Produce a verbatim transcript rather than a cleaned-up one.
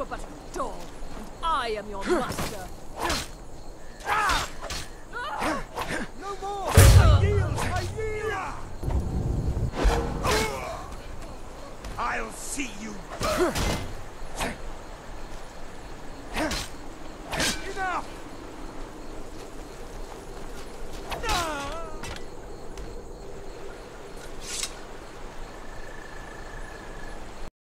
You are but a dog, and I am your master. No more! I yield! I yield! I'll see you burn!